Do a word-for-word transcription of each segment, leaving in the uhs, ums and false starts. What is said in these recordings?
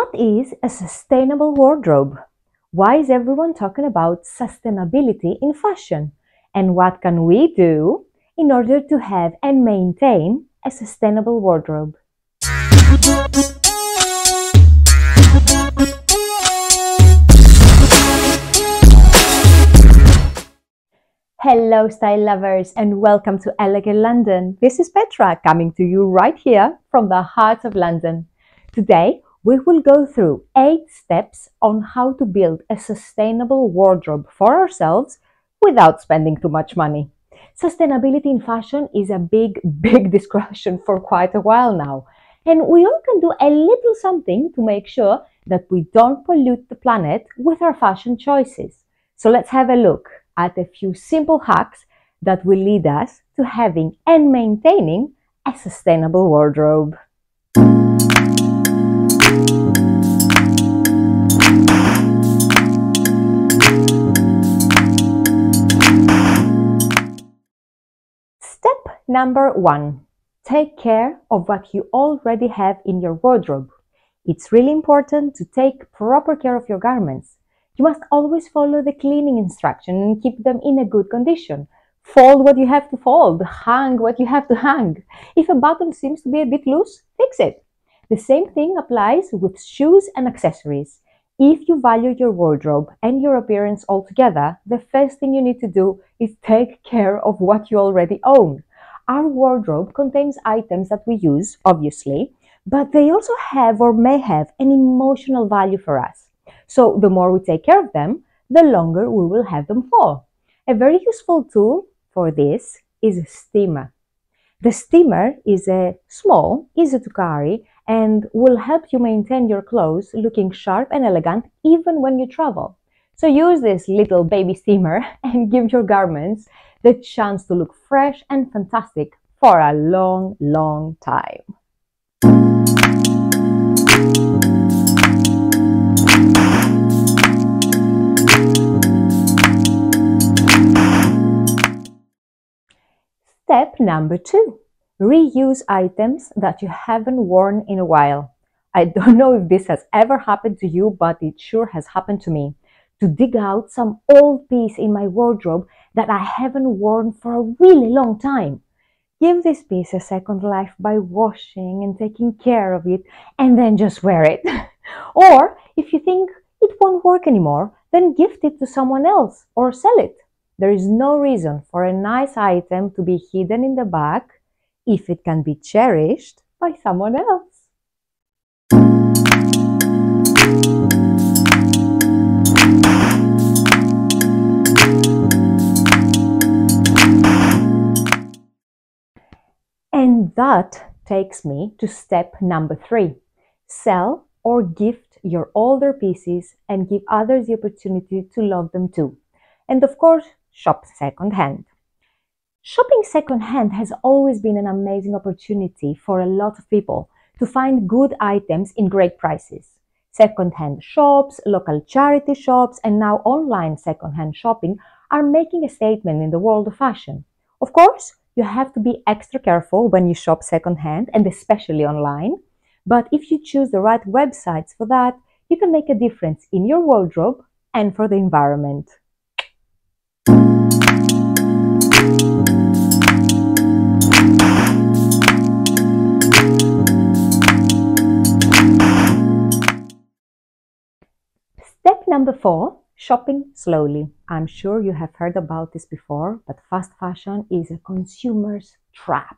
What is a sustainable wardrobe? Why is everyone talking about sustainability in fashion? And what can we do in order to have and maintain a sustainable wardrobe? Hello style lovers and welcome to Eloquere London. This is Petra coming to you right here from the heart of London. Today we will go through eight steps on how to build a sustainable wardrobe for ourselves without spending too much money. Sustainability in fashion is a big, big discussion for quite a while now. And we all can do a little something to make sure that we don't pollute the planet with our fashion choices. So let's have a look at a few simple hacks that will lead us to having and maintaining a sustainable wardrobe. Step number one, take care of what you already have in your wardrobe. It's really important to take proper care of your garments. You must always follow the cleaning instruction and keep them in a good condition. Fold what you have to fold, hang what you have to hang. If a button seems to be a bit loose, fix it. The same thing applies with shoes and accessories. If you value your wardrobe and your appearance altogether, the first thing you need to do is take care of what you already own. Our wardrobe contains items that we use, obviously, but they also have or may have an emotional value for us. So the more we take care of them, the longer we will have them for. A very useful tool for this is a steamer. The steamer is a small, easy to carry, and will help you maintain your clothes looking sharp and elegant even when you travel. So use this little baby steamer and give your garments the chance to look fresh and fantastic for a long, long time. Step number two, reuse items that you haven't worn in a while. I don't know if this has ever happened to you, but it sure has happened to me. To dig out some old piece in my wardrobe that I haven't worn for a really long time. Give this piece a second life by washing and taking care of it, and then just wear it. Or if you think it won't work anymore, then gift it to someone else or sell it. There is no reason for a nice item to be hidden in the bag if it can be cherished by someone else. And that takes me to step number three. Sell or gift your older pieces and give others the opportunity to love them too. And of course, shop secondhand. Shopping secondhand has always been an amazing opportunity for a lot of people to find good items in great prices. Secondhand shops, local charity shops, and now online secondhand shopping are making a statement in the world of fashion. Of course, you have to be extra careful when you shop secondhand and especially online, but if you choose the right websites for that, you can make a difference in your wardrobe and for the environment. Step number four, shopping slowly. I'm sure you have heard about this before, but fast fashion is a consumer's trap.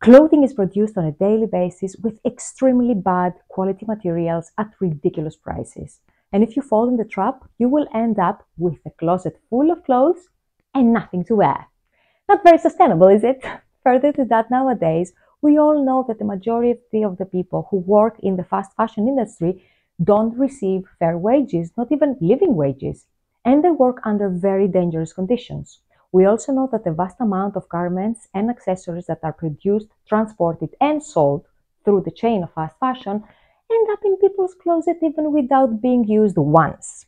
Clothing is produced on a daily basis with extremely bad quality materials at ridiculous prices. And if you fall in the trap, you will end up with a closet full of clothes and nothing to wear. Not very sustainable, is it? Further to that, nowadays, we all know that the majority of the people who work in the fast fashion industry don't receive fair wages, not even living wages, and they work under very dangerous conditions. We also know that the vast amount of garments and accessories that are produced, transported, and sold through the chain of fast fashion end up in people's closets even without being used once.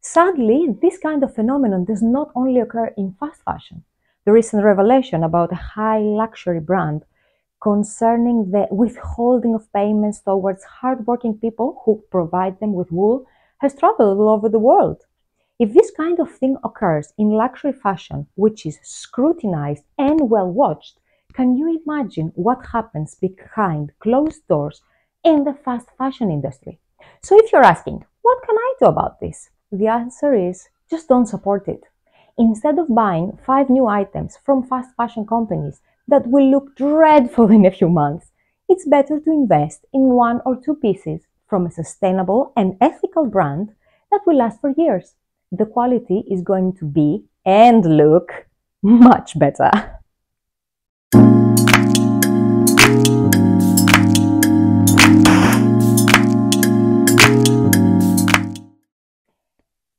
Sadly, this kind of phenomenon does not only occur in fast fashion. The recent revelation about a high luxury brand concerning the withholding of payments towards hardworking people who provide them with wool has traveled all over the world. If this kind of thing occurs in luxury fashion, which is scrutinized and well watched, can you imagine what happens behind closed doors in the fast fashion industry? So if you're asking, what can I do about this? The answer is, just don't support it. Instead of buying five new items from fast fashion companies that will look dreadful in a few months, it's better to invest in one or two pieces from a sustainable and ethical brand that will last for years. The quality is going to be and look much better.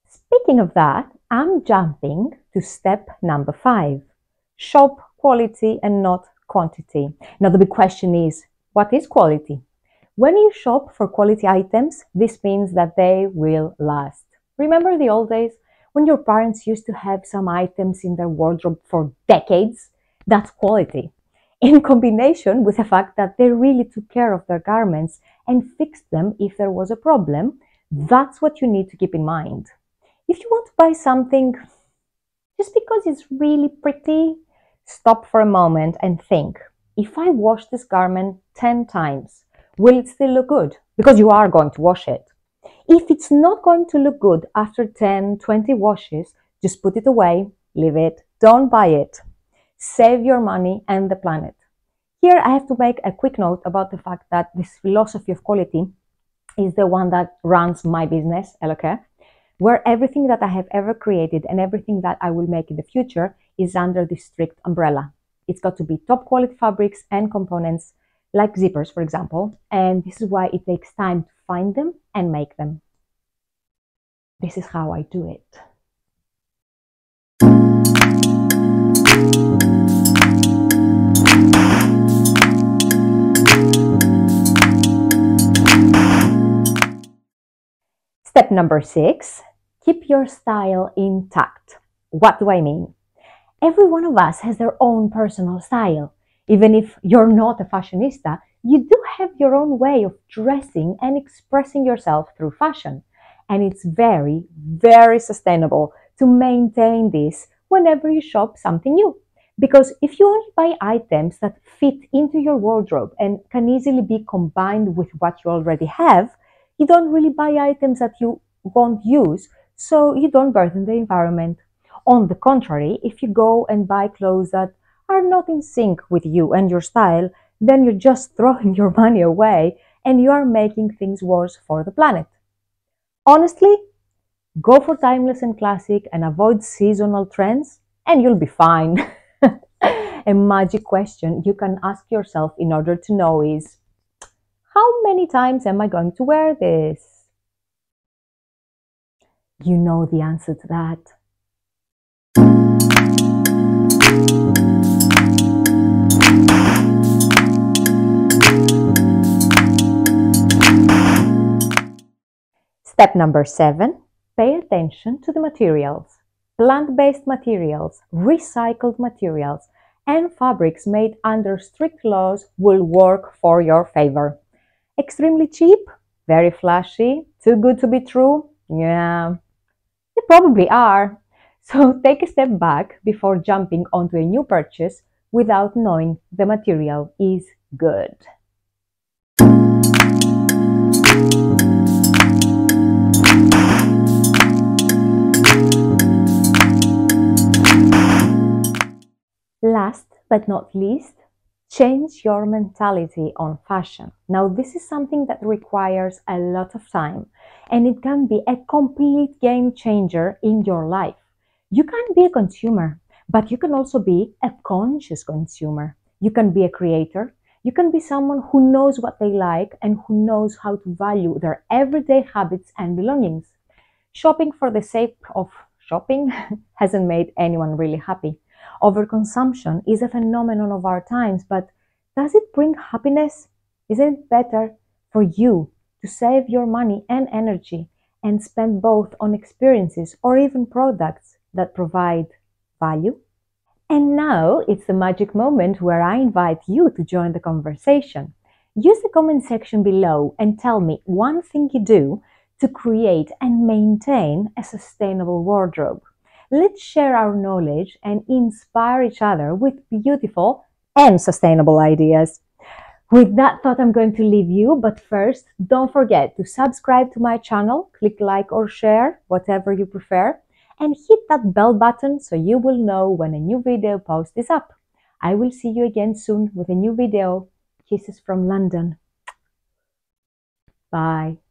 Speaking of that, I'm jumping to step number five. Shop quality and not quantity. Now the big question is, what is quality? When you shop for quality items, this means that they will last. Remember the old days when your parents used to have some items in their wardrobe for decades? That's quality. In combination with the fact that they really took care of their garments and fixed them if there was a problem, that's what you need to keep in mind. If you want to buy something just because it's really pretty, stop for a moment and think, if I wash this garment ten times, will it still look good? Because you are going to wash it. If it's not going to look good after ten, twenty washes, just put it away, leave it, don't buy it. Save your money and the planet. Here I have to make a quick note about the fact that this philosophy of quality is the one that runs my business, Eloquere, where everything that I have ever created and everything that I will make in the future is under this strict umbrella. It's got to be top quality fabrics and components, like zippers, for example, and this is why it takes time to find them and make them. This is how I do it. Step number six, keep your style intact. What do I mean? Every one of us has their own personal style. Even if you're not a fashionista, you do have your own way of dressing and expressing yourself through fashion. And it's very, very sustainable to maintain this whenever you shop something new. Because if you only buy items that fit into your wardrobe and can easily be combined with what you already have, you don't really buy items that you won't use, so you don't burden the environment. On the contrary, if you go and buy clothes that are not in sync with you and your style, then you're just throwing your money away and you are making things worse for the planet. Honestly, go for timeless and classic and avoid seasonal trends and you'll be fine. A magic question you can ask yourself in order to know is, how many times am I going to wear this? You know the answer to that. Step number seven, pay attention to the materials. Plant-based materials, recycled materials, and fabrics made under strict laws will work for your favor. Extremely cheap, very flashy, too good to be true? Yeah, they probably are. So take a step back before jumping onto a new purchase without knowing the material is good. Last but not least, change your mentality on fashion. Now, this is something that requires a lot of time and it can be a complete game changer in your life. You can be a consumer, but you can also be a conscious consumer. You can be a creator. You can be someone who knows what they like and who knows how to value their everyday habits and belongings. Shopping for the sake of shopping hasn't made anyone really happy. Overconsumption is a phenomenon of our times, but does it bring happiness? Isn't it better for you to save your money and energy and spend both on experiences or even products that provide value And now it's the magic moment where I invite you to join the conversation. Use the comment section below and tell me one thing you do to create and maintain a sustainable wardrobe. Let's share our knowledge and inspire each other with beautiful and sustainable ideas. With that thought, I'm going to leave you, but first, don't forget to subscribe to my channel, click like or share, whatever you prefer, and hit that bell button so you will know when a new video post is up. I will see you again soon with a new video. Kisses from London. Bye.